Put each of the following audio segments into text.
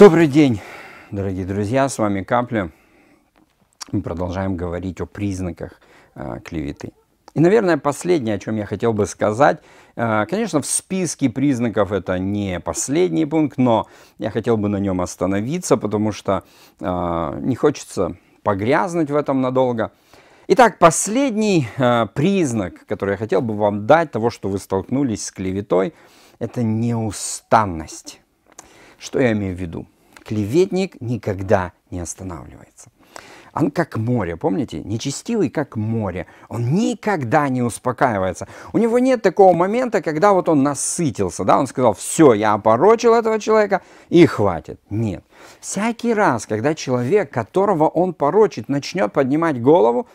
Добрый день, дорогие друзья, с вами Капля. Мы продолжаем говорить о признаках клеветы. И, наверное, последнее, о чем я хотел бы сказать, конечно, в списке признаков это не последний пункт, но я хотел бы на нем остановиться, потому что не хочется погрязнуть в этом надолго. Итак, последний признак, который я хотел бы вам дать, того, что вы столкнулись с клеветой, это неустанность. Что я имею в виду? Клеветник никогда не останавливается. Он как море, помните? Нечестивый как море. Он никогда не успокаивается. У него нет такого момента, когда вот он насытился, да? Он сказал, все, я опорочил этого человека и хватит. Нет. Всякий раз, когда человек, которого он порочит, начнет поднимать голову,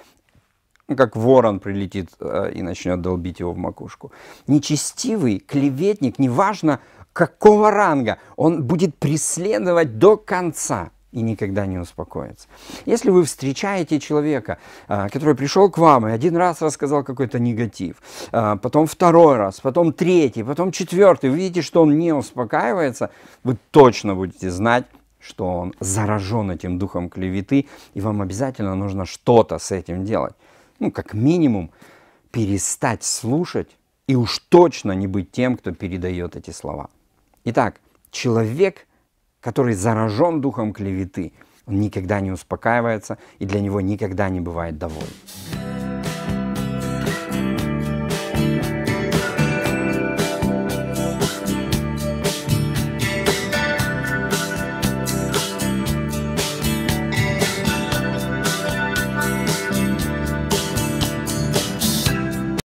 как ворон прилетит и начнет долбить его в макушку. Нечестивый клеветник, неважно какого ранга, он будет преследовать до конца и никогда не успокоится. Если вы встречаете человека, который пришел к вам и один раз рассказал какой-то негатив, потом второй раз, потом третий, потом четвертый, вы видите, что он не успокаивается, вы точно будете знать, что он заражен этим духом клеветы, и вам обязательно нужно что-то с этим делать. Ну, как минимум, перестать слушать и уж точно не быть тем, кто передает эти слова. Итак, человек, который заражен духом клеветы, он никогда не успокаивается, и для него никогда не бывает довольно.